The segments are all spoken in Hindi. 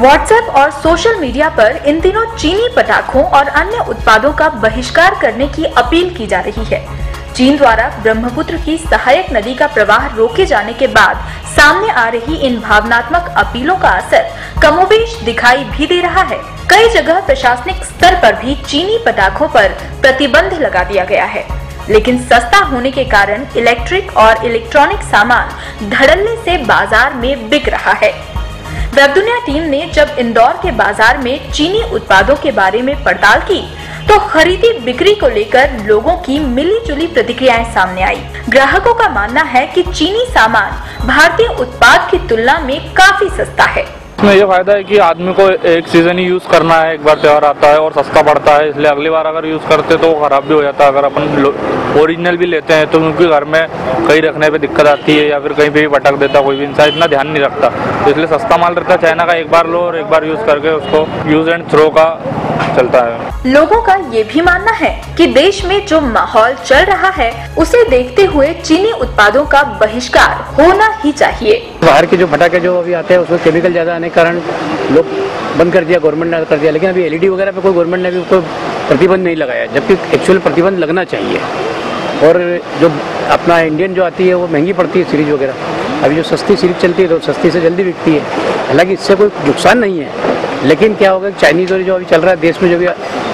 व्हाट्सएप और सोशल मीडिया पर इन दिनों चीनी पटाखों और अन्य उत्पादों का बहिष्कार करने की अपील की जा रही है। चीन द्वारा ब्रह्मपुत्र की सहायक नदी का प्रवाह रोके जाने के बाद सामने आ रही इन भावनात्मक अपीलों का असर कमोबेश दिखाई भी दे रहा है। कई जगह प्रशासनिक स्तर पर भी चीनी पटाखों पर प्रतिबंध लगा दिया गया है, लेकिन सस्ता होने के कारण इलेक्ट्रिक और इलेक्ट्रॉनिक सामान धड़ल्ले से बाजार में बिक रहा है। वेबदुनिया टीम ने जब इंदौर के बाजार में चीनी उत्पादों के बारे में पड़ताल की तो खरीदी बिक्री को लेकर लोगों की मिली जुली प्रतिक्रियाएं सामने आई। ग्राहकों का मानना है कि चीनी सामान भारतीय उत्पाद की तुलना में काफी सस्ता है। इसमें यह फायदा है कि आदमी को एक सीजन ही यूज करना है, एक बार त्योहार आता है और सस्ता पड़ता है, इसलिए अगली बार अगर यूज करते तो खराब भी हो जाता है। अगर अपन ओरिजिनल भी लेते हैं तो क्योंकि घर में कहीं रखने पे दिक्कत आती है या फिर कहीं पे भी पटक देता, कोई भी इंसान इतना ध्यान नहीं रखता, तो इसलिए सस्ता माल रहता है। चाइना का एक बार लो और एक बार यूज करके उसको यूज एंड थ्रो का चलता है। लोगों का ये भी मानना है कि देश में जो माहौल चल रहा है उसे देखते हुए चीनी उत्पादों का बहिष्कार होना ही चाहिए। बाहर के जो पटाखे जो अभी आते हैं उसमें केमिकल ज्यादा आने के कारण लोग बंद कर दिया, गवर्नमेंट ने कर दिया, लेकिन अभी एलईडी वगैरह पे कोई गवर्नमेंट ने भी कोई प्रतिबंध नहीं लगाया, जबकि एक्चुअल प्रतिबंध लगना चाहिए। और जो अपना इंडियन जो आती है वो महंगी पड़ती है सीरीज वगैरह, अभी जो सस्ती सीरीज चलती है तो सस्ती से जल्दी बिकती है। हालांकि इससे कोई नुकसान नहीं है, लेकिन क्या होगा चाइनीज और जो अभी चल रहा है देश में, जो भी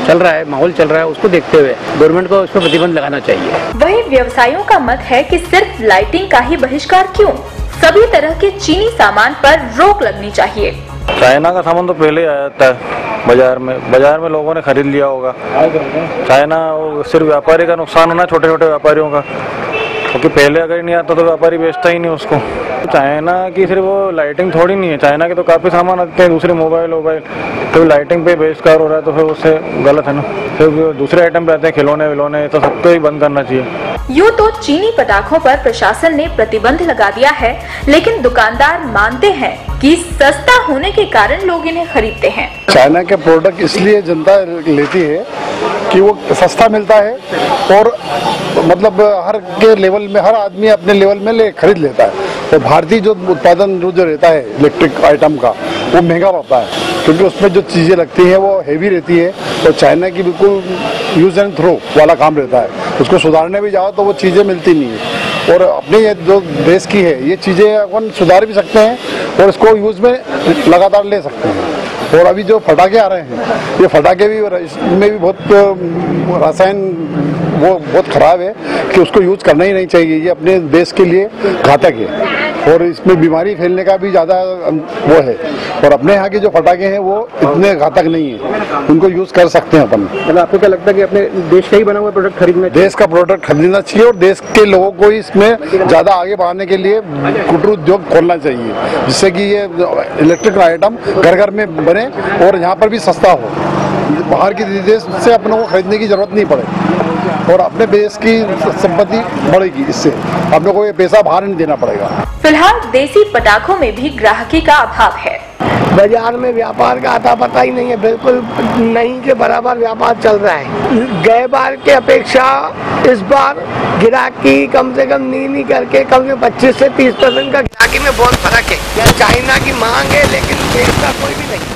चल रहा है माहौल चल रहा है, उसको देखते हुए गवर्नमेंट को उसमें प्रतिबंध लगाना चाहिए। वही व्यवसायियों का मत है कि सिर्फ लाइटिंग का ही बहिष्कार क्यों, सभी तरह के चीनी सामान पर रोक लगनी चाहिए। चाइना का सामान तो पहले आ जाता है बाजार में लोगों ने खरीद लिया होगा। चाइना सिर्फ व्यापारी का नुकसान होना, छोटे छोटे व्यापारियों का, क्योंकि पहले अगर नहीं आता तो व्यापारी बेचता ही नहीं उसको। चाइना की सिर्फ वो लाइटिंग थोड़ी नहीं है, चाइना के तो काफ़ी सामान आते हैं, दूसरे मोबाइल तो लाइटिंग पे बहिष्कार हो रहा है तो फिर उससे गलत है ना। फिर दूसरे आइटम पे आते हैं खिलौने विलौने, तो सबको ही बंद करना चाहिए। यूँ तो चीनी पटाखों पर प्रशासन ने प्रतिबंध लगा दिया है, लेकिन दुकानदार मानते हैं कि सस्ता होने के कारण लोग इन्हें खरीदते हैं। चाइना के प्रोडक्ट इसलिए जनता लेती है कि वो सस्ता मिलता है और मतलब हर के लेवल में हर आदमी अपने लेवल में ले खरीद लेता है। तो भारतीय जो उत्पादन जो रहता है इलेक्ट्रिक आइटम का वो महंगा पड़ता है, क्योंकि उसमें जो चीज़ें लगती हैं वो हेवी रहती है और तो चाइना की बिल्कुल यूज एंड थ्रो वाला काम रहता है। उसको सुधारने भी जाओ तो वो चीज़ें मिलती नहीं है, और अपने ये जो देश की है ये चीज़ें अपन सुधार भी सकते हैं और इसको यूज़ में लगातार ले सकते हैं। और अभी जो फटाखे आ रहे हैं ये फटाखे भी इसमें भी बहुत रसायन वो बहुत ख़राब है कि उसको यूज करना ही नहीं चाहिए, ये अपने देश के लिए घातक है और इसमें बीमारी फैलने का भी ज़्यादा वो है। और अपने यहाँ के जो फटाखे हैं वो इतने घातक नहीं है, उनको यूज़ कर सकते हैं अपन। मतलब आपको क्या लगता है कि अपने देश का ही बना हुआ प्रोडक्ट खरीदना, देश का प्रोडक्ट खरीदना चाहिए और देश के लोगों को इसमें ज़्यादा आगे बढ़ाने के लिए कुटीर उद्योग खोलना चाहिए, जिससे कि ये इलेक्ट्रिक आइटम घर घर में बने और यहाँ पर भी सस्ता हो। बाहर के देश से अपनों को खरीदने की जरूरत नहीं पड़े और अपने देश की संपत्ति बढ़ेगी, इससे अपनों को ये पैसा बाहर नहीं देना पड़ेगा। फिलहाल देसी पटाखों में भी ग्राहकी का अभाव है। बाजार में व्यापार का आता पता ही नहीं है, बिल्कुल नहीं के बराबर व्यापार चल रहा है। गए बार के अपेक्षा इस बार गिराकी कम से कम नहीं करके कम से 25 से 30% का गिराकी में बहुत फर्क है। चाइना की मांग है लेकिन देश का कोई भी नहीं।